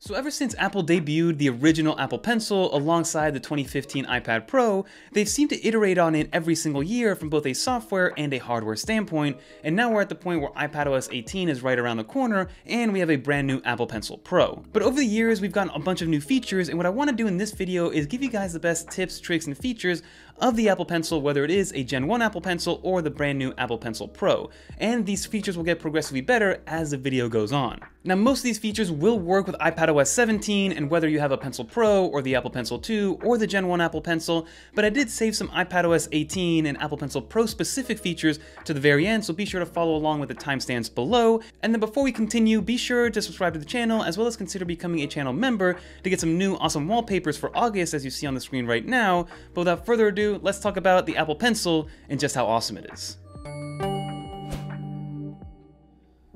So ever since Apple debuted the original Apple Pencil alongside the 2015 iPad Pro, they've seemed to iterate on it every single year from both a software and a hardware standpoint, and now we're at the point where iPadOS 18 is right around the corner and we have a brand new Apple Pencil Pro. But over the years, we've gotten a bunch of new features, and what I want to do in this video is give you guys the best tips, tricks, and features of the Apple Pencil, whether it is a Gen 1 Apple Pencil or the brand new Apple Pencil Pro. And these features will get progressively better as the video goes on. Now, most of these features will work with iPadOS 17 and whether you have a Pencil Pro or the Apple Pencil 2 or the Gen 1 Apple Pencil, but I did save some iPadOS 18 and Apple Pencil Pro specific features to the very end, so be sure to follow along with the timestamps below. And then before we continue, be sure to subscribe to the channel as well as consider becoming a channel member to get some new awesome wallpapers for August as you see on the screen right now. But without further ado, let's talk about the Apple Pencil and just how awesome it is.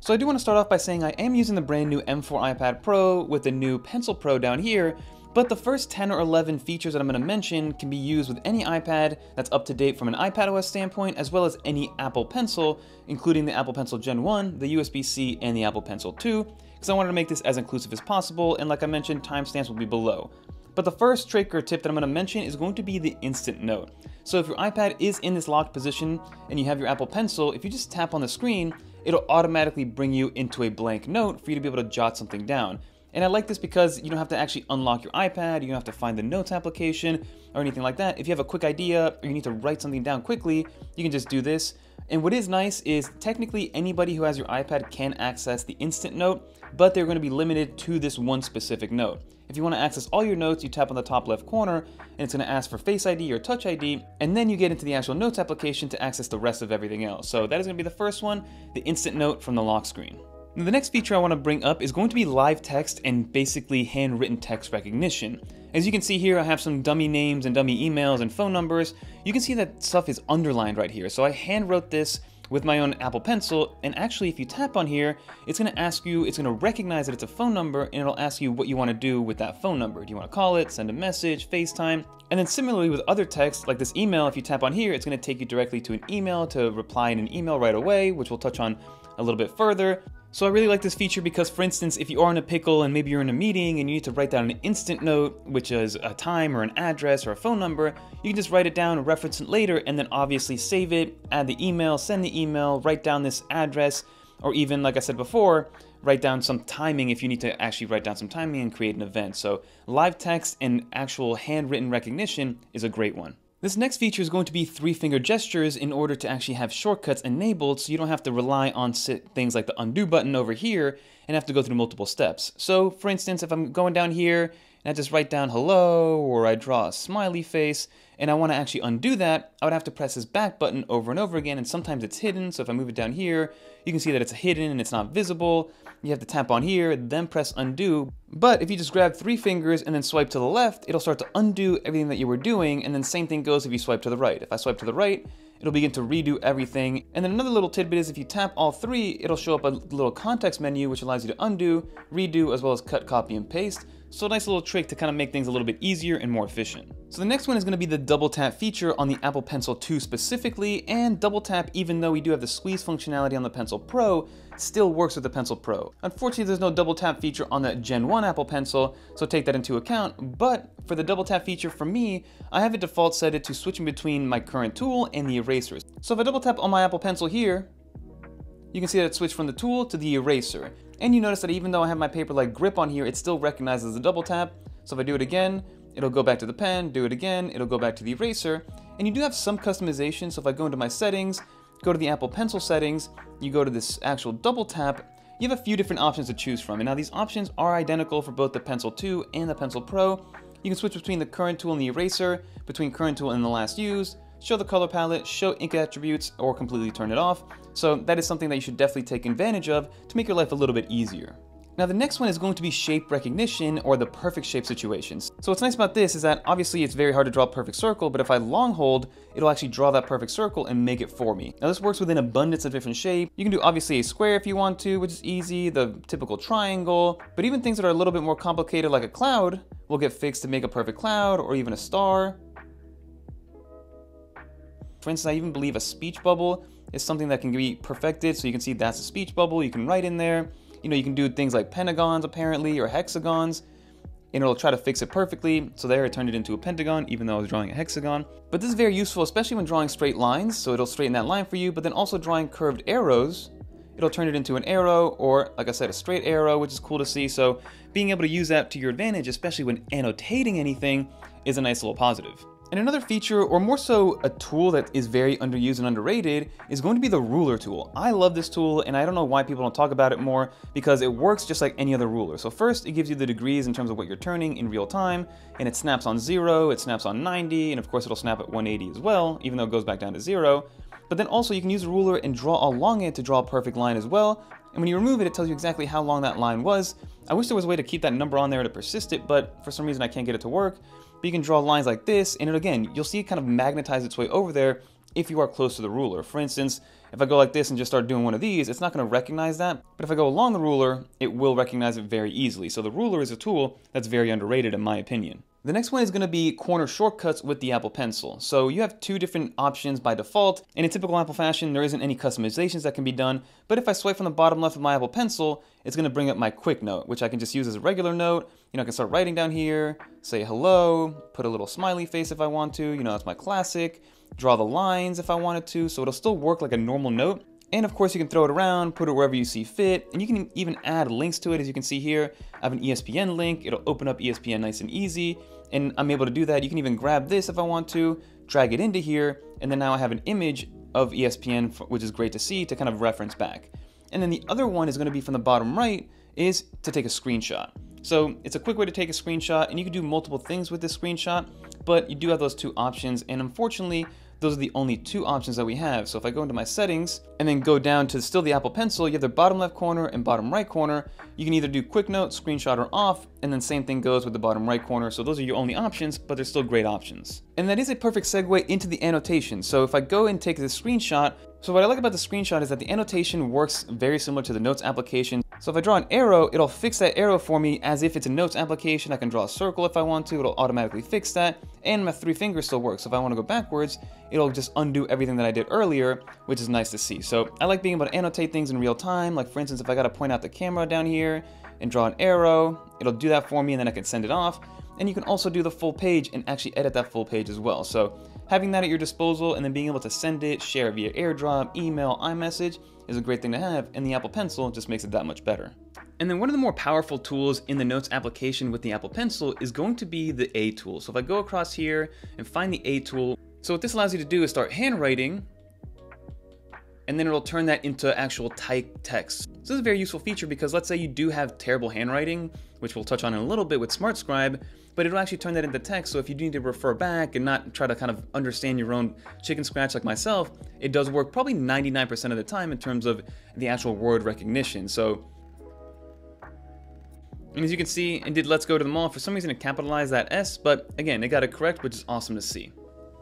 So I do want to start off by saying I am using the brand new M4 iPad Pro with the new Pencil Pro down here, but the first 10 or 11 features that I'm going to mention can be used with any iPad that's up to date from an iPadOS standpoint, as well as any Apple Pencil, including the Apple Pencil Gen 1, the USB-C, and the Apple Pencil 2, because I wanted to make this as inclusive as possible, and like I mentioned, timestamps will be below. But the first trick or tip that I'm going to mention is going to be the instant note. So if your iPad is in this locked position and you have your Apple Pencil, if you just tap on the screen, it'll automatically bring you into a blank note for you to be able to jot something down. And I like this because you don't have to actually unlock your iPad, you don't have to find the Notes application or anything like that. If you have a quick idea or you need to write something down quickly, you can just do this. And what is nice is technically anybody who has your iPad can access the instant note, but they're going to be limited to this one specific note. If you want to access all your notes, you tap on the top left corner and it's going to ask for Face ID or Touch ID, and then you get into the actual Notes application to access the rest of everything else. So that is going to be the first one, the instant note from the lock screen. Now, the next feature I want to bring up is going to be live text and basically handwritten text recognition. As you can see here, I have some dummy names and dummy emails and phone numbers. You can see that stuff is underlined right here. So I hand wrote this with my own Apple Pencil, and actually if you tap on here, it's gonna ask you, it's gonna recognize that it's a phone number, and it'll ask you what you wanna do with that phone number. Do you wanna call it, send a message, FaceTime? And then similarly with other texts, like this email, if you tap on here, it's gonna take you directly to an email to reply in an email right away, which we'll touch on a little bit further. So I really like this feature because, for instance, if you are in a pickle and maybe you're in a meeting and you need to write down an instant note, which is a time or an address or a phone number, you can just write it down, reference it later, and then obviously save it, add the email, send the email, write down this address, or even, like I said before, write down some timing if you need to actually write down some timing and create an event. So live text and actual handwritten recognition is a great one. This next feature is going to be three-finger gestures in order to actually have shortcuts enabled so you don't have to rely on things like the undo button over here and have to go through multiple steps. So, for instance, if I'm going down here and I just write down hello, or I draw a smiley face, and I want to actually undo that, I would have to press this back button over and over again, and sometimes it's hidden, so if I move it down here, you can see that it's hidden and it's not visible. You have to tap on here, then press undo. But if you just grab three fingers and then swipe to the left, it'll start to undo everything that you were doing, and then same thing goes if you swipe to the right. If I swipe to the right, it'll begin to redo everything. And then another little tidbit is if you tap all three, it'll show up a little context menu which allows you to undo, redo, as well as cut, copy, and paste. So a nice little trick to kind of make things a little bit easier and more efficient. So the next one is going to be the double tap feature on the Apple Pencil 2 specifically, and double tap, even though we do have the squeeze functionality on the Pencil Pro, still works with the Pencil Pro. Unfortunately, there's no double tap feature on the Gen 1 Apple Pencil, so take that into account, but for the double tap feature for me, I have it default set it to switching between my current tool and the erasers. So if I double tap on my Apple Pencil here, you can see that it switched from the tool to the eraser. And you notice that even though I have my paper-like grip on here, it still recognizes the double tap. So if I do it again, it'll go back to the pen, do it again, it'll go back to the eraser. And you do have some customization, so if I go into my settings, go to the Apple Pencil settings, you go to this actual double tap, you have a few different options to choose from. And now these options are identical for both the Pencil 2 and the Pencil Pro. You can switch between the current tool and the eraser, between current tool and the last used, show the color palette, show ink attributes, or completely turn it off. So that is something that you should definitely take advantage of to make your life a little bit easier. Now the next one is going to be shape recognition, or the perfect shape situations. So what's nice about this is that obviously it's very hard to draw a perfect circle, but if I long hold, it'll actually draw that perfect circle and make it for me. Now this works with an abundance of different shapes. You can do obviously a square if you want to, which is easy, the typical triangle, but even things that are a little bit more complicated like a cloud will get fixed to make a perfect cloud, or even a star. For instance, I even believe a speech bubble is something that can be perfected, so you can see that's a speech bubble, you can write in there. you know, you can do things like pentagons apparently, or hexagons, and it'll try to fix it perfectly. So there, it turned it into a pentagon, even though I was drawing a hexagon. But this is very useful, especially when drawing straight lines. So it'll straighten that line for you, but then also drawing curved arrows, it'll turn it into an arrow, or like I said, a straight arrow, which is cool to see. So being able to use that to your advantage, especially when annotating anything, is a nice little positive. And another feature, or more so a tool that is very underused and underrated, is going to be the ruler tool. I love this tool, and I don't know why people don't talk about it more, because it works just like any other ruler. So first, it gives you the degrees in terms of what you're turning in real time, and it snaps on 0, it snaps on 90, and of course it'll snap at 180 as well, even though it goes back down to 0. But then also you can use a ruler and draw along it to draw a perfect line as well. And when you remove it, it tells you exactly how long that line was. I wish there was a way to keep that number on there to persist it, but for some reason I can't get it to work. But you can draw lines like this, and again, you'll see it kind of magnetize its way over there if you are close to the ruler. For instance, if I go like this and just start doing one of these, it's not going to recognize that. But if I go along the ruler, it will recognize it very easily. So the ruler is a tool that's very underrated in my opinion. The next one is going to be corner shortcuts with the Apple Pencil. So you have 2 different options by default. And in typical Apple fashion, there isn't any customizations that can be done. But if I swipe from the bottom left of my Apple Pencil, it's going to bring up my quick note, which I can just use as a regular note. You know, I can start writing down here, say hello, put a little smiley face if I want to. You know, that's my classic. Draw the lines if I wanted to. So it'll still work like a normal note. And of course you can throw it around, put it wherever you see fit, and you can even add links to it. As you can see here, I have an ESPN link. It'll open up ESPN nice and easy, and I'm able to do that. You can even grab this if I want to, drag it into here, and then now I have an image of ESPN, which is great to see, to kind of reference back. And then the other one is going to be from the bottom right, is to take a screenshot. So it's a quick way to take a screenshot, and you can do multiple things with this screenshot, but you do have those 2 options, and unfortunately, those are the only 2 options that we have. So if I go into my settings and then go down to still the Apple Pencil, you have the bottom left corner and bottom right corner. You can either do quick note, screenshot, or off, and then same thing goes with the bottom right corner. So those are your only options, but they're still great options. And that is a perfect segue into the annotation. So if I go and take this screenshot, so what I like about the screenshot is that the annotation works very similar to the Notes application. So if I draw an arrow, it'll fix that arrow for me as if it's a Notes application. I can draw a circle if I want to, it'll automatically fix that. And my 3 fingers still work. So if I want to go backwards, it'll just undo everything that I did earlier, which is nice to see. So I like being able to annotate things in real time. Like for instance, if I got to point out the camera down here and draw an arrow, it'll do that for me, and then I can send it off. And you can also do the full page and actually edit that full page as well. So having that at your disposal and then being able to send it, share via AirDrop, email, iMessage is a great thing to have, and the Apple Pencil just makes it that much better. And then one of the more powerful tools in the Notes application with the Apple Pencil is going to be the A tool. So if I go across here and find the A tool, so what this allows you to do is start handwriting, and then it'll turn that into actual typed text. So this is a very useful feature because let's say you do have terrible handwriting, which we'll touch on in a little bit with SmartScribe, but it'll actually turn that into text. So if you do need to refer back and not try to kind of understand your own chicken scratch like myself, it does work probably 99% of the time in terms of the actual word recognition. So, and as you can see, it did "let's go to the mall." For some reason it capitalized that S, but again, it got it correct, which is awesome to see.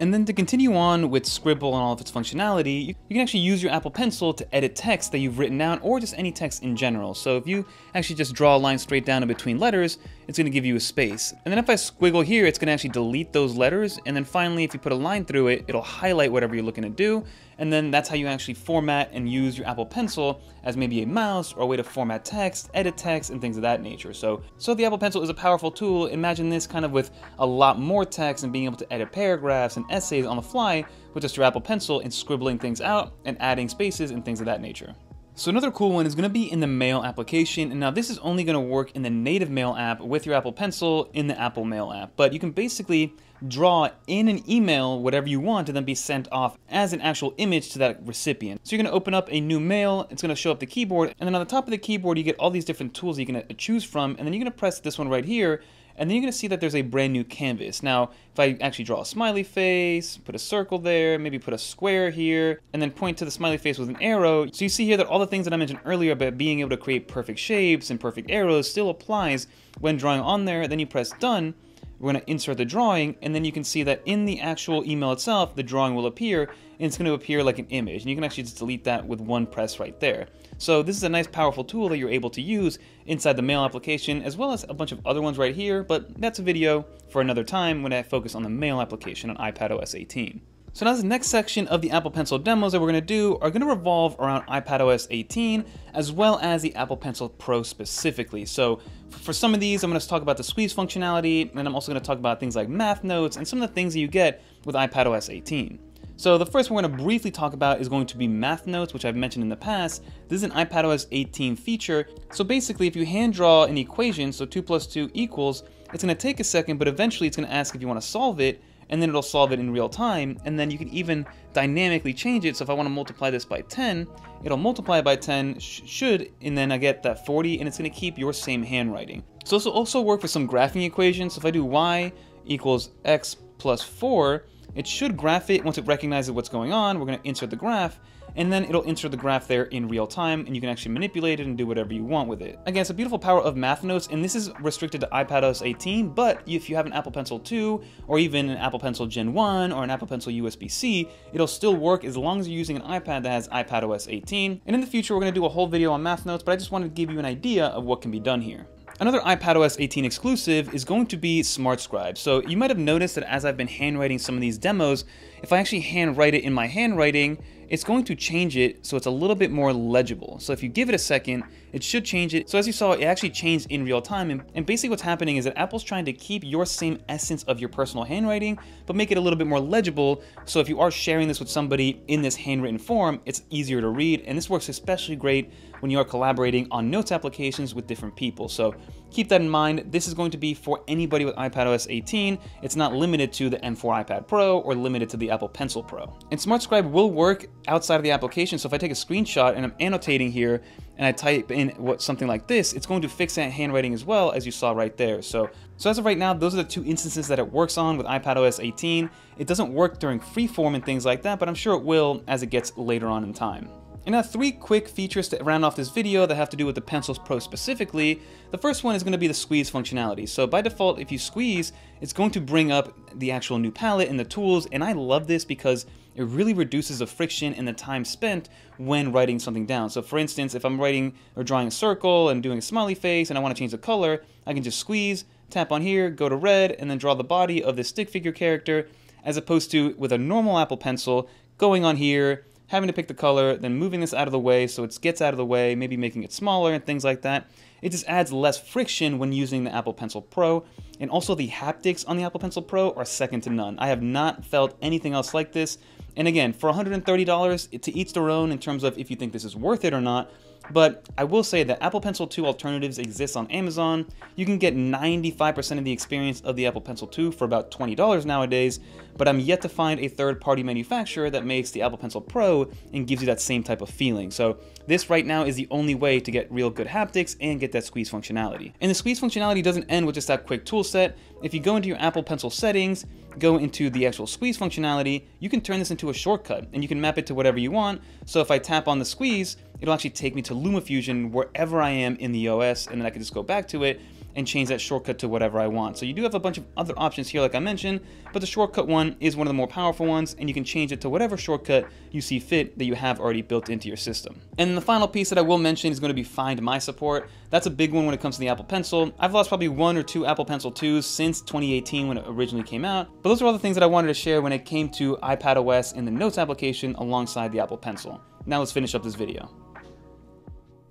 And then to continue on with Scribble and all of its functionality, you can actually use your Apple Pencil to edit text that you've written down, or just any text in general. So if you actually just draw a line straight down in between letters, it's going to give you a space. And then if I squiggle here, it's going to actually delete those letters. And then finally, if you put a line through it, it'll highlight whatever you're looking to do. And then that's how you actually format and use your Apple Pencil as maybe a mouse or a way to format text, edit text, and things of that nature. So the Apple Pencil is a powerful tool. Imagine this kind of with a lot more text and being able to edit paragraphs and essays on the fly with just your Apple Pencil and scribbling things out and adding spaces and things of that nature. So another cool one is going to be in the Mail application, and now this is only going to work in the native Mail app with your Apple Pencil in the Apple Mail app, but you can basically draw in an email whatever you want to then be sent off as an actual image to that recipient. So you're going to open up a new mail, it's going to show up the keyboard, and then on the top of the keyboard you get all these different tools you can choose from, and then you're going to press this one right here, and then you're going to see that there's a brand new canvas. Now, if I actually draw a smiley face, put a circle there, maybe put a square here, and then point to the smiley face with an arrow. So you see here that all the things that I mentioned earlier about being able to create perfect shapes and perfect arrows still applies when drawing on there. Then you press done, we're going to insert the drawing, and then you can see that in the actual email itself, the drawing will appear, and it's going to appear like an image. And you can actually just delete that with one press right there. So this is a nice powerful tool that you're able to use inside the Mail application, as well as a bunch of other ones right here, but that's a video for another time when I focus on the Mail application on iPadOS 18. So now this next section of the Apple Pencil demos that we're gonna do are gonna revolve around iPadOS 18, as well as the Apple Pencil Pro specifically. So for some of these, I'm gonna talk about the squeeze functionality, and I'm also gonna talk about things like Math Notes and some of the things that you get with iPadOS 18. So the first one we're gonna briefly talk about is going to be Math Notes, which I've mentioned in the past. This is an iPadOS 18 feature. So basically, if you hand draw an equation, so 2 + 2 equals, it's gonna take a second, but eventually it's gonna ask if you wanna solve it, and then it'll solve it in real time, and then you can even dynamically change it. So if I want to multiply this by 10, it'll multiply by 10, and then I get that 40, and it's going to keep your same handwriting. So this will also work for some graphing equations. So if I do y = x + 4, it should graph it. Once it recognizes what's going on, we're going to insert the graph, and then it'll insert the graph there in real time, and you can actually manipulate it and do whatever you want with it. Again, it's a beautiful power of Math Notes, and this is restricted to iPadOS 18, but if you have an Apple Pencil 2, or even an Apple Pencil Gen 1, or an Apple Pencil USB-C, it'll still work as long as you're using an iPad that has iPadOS 18. And in the future, we're gonna do a whole video on Math Notes, but I just wanted to give you an idea of what can be done here. Another iPadOS 18 exclusive is going to be SmartScribe. So you might have noticed that as I've been handwriting some of these demos, if I actually handwrite it in my handwriting, it's going to change it so it's a little bit more legible. So if you give it a second, it should change it. So as you saw, it actually changed in real time. And basically what's happening is that Apple's trying to keep your same essence of your personal handwriting, but make it a little bit more legible. So if you are sharing this with somebody in this handwritten form, it's easier to read. And this works especially great when you are collaborating on notes applications with different people. So keep that in mind. This is going to be for anybody with iPadOS 18. It's not limited to the M4 iPad Pro or limited to the Apple Pencil Pro. And SmartScribe will work outside of the application. So if I take a screenshot and I'm annotating here and I type in something like this, it's going to fix that handwriting as well, as you saw right there. So as of right now, those are the two instances that it works on with iPadOS 18. It doesn't work during freeform and things like that, but I'm sure it will as it gets later on in time. And now 3 quick features to round off this video that have to do with the Pencils Pro specifically. The first one is going to be the squeeze functionality. So by default, if you squeeze, it's going to bring up the actual new palette and the tools. And I love this because it really reduces the friction and the time spent when writing something down. So for instance, if I'm writing or drawing a circle and doing a smiley face and I want to change the color, I can just squeeze, tap on here, go to red, and then draw the body of the stick figure character, as opposed to with a normal Apple Pencil, going on here, having to pick the color, then moving this out of the way so it gets out of the way, maybe making it smaller and things like that. It just adds less friction when using the Apple Pencil Pro. And also the haptics on the Apple Pencil Pro are second to none. I have not felt anything else like this. And again, for $130, to each their own in terms of if you think this is worth it or not. But I will say that Apple Pencil 2 alternatives exist on Amazon. You can get 95% of the experience of the Apple Pencil 2 for about $20 nowadays, but I'm yet to find a third-party manufacturer that makes the Apple Pencil Pro and gives you that same type of feeling. So this right now is the only way to get real good haptics and get that squeeze functionality. And the squeeze functionality doesn't end with just that quick tool set. If you go into your Apple Pencil settings, go into the actual squeeze functionality, you can turn this into a shortcut and you can map it to whatever you want. So if I tap on the squeeze, it'll actually take me to LumaFusion wherever I am in the OS, and then I can just go back to it and change that shortcut to whatever I want. So you do have a bunch of other options here like I mentioned, but the shortcut one is one of the more powerful ones, and you can change it to whatever shortcut you see fit that you have already built into your system. And the final piece that I will mention is going to be Find My support. That's a big one when it comes to the Apple Pencil. I've lost probably 1 or 2 Apple Pencil 2s since 2018 when it originally came out, but those are all the things that I wanted to share when it came to iPadOS and the Notes application alongside the Apple Pencil. Now let's finish up this video.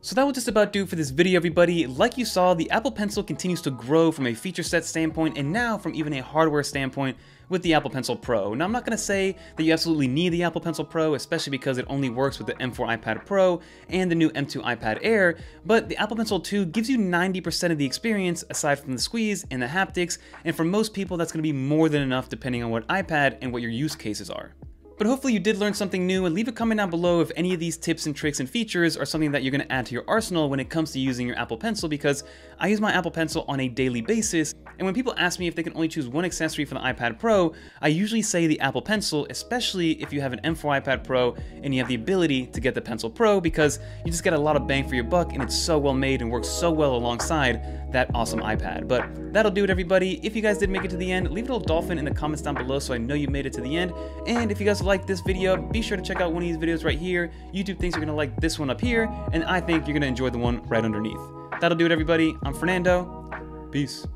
So that will just about do for this video, everybody. Like you saw, the Apple Pencil continues to grow from a feature set standpoint, and now from even a hardware standpoint with the Apple Pencil Pro. Now I'm not gonna say that you absolutely need the Apple Pencil Pro, especially because it only works with the M4 iPad Pro and the new M2 iPad Air, but the Apple Pencil 2 gives you 90% of the experience aside from the squeeze and the haptics, and for most people that's gonna be more than enough depending on what iPad and what your use cases are. But hopefully you did learn something new, and leave a comment down below if any of these tips and tricks and features are something that you're going to add to your arsenal when it comes to using your Apple Pencil, because I use my Apple Pencil on a daily basis, and when people ask me if they can only choose one accessory for the iPad Pro, I usually say the Apple Pencil, especially if you have an M4 iPad Pro and you have the ability to get the Pencil Pro, because you just get a lot of bang for your buck and it's so well made and works so well alongside that awesome iPad. But that'll do it, everybody. If you guys did make it to the end, leave a little dolphin in the comments down below so I know you made it to the end. And if you guys like this video, be sure to check out one of these videos right here. YouTube thinks you're gonna like this one up here, and I think you're gonna enjoy the one right underneath. That'll do it, everybody. I'm Fernando. Peace.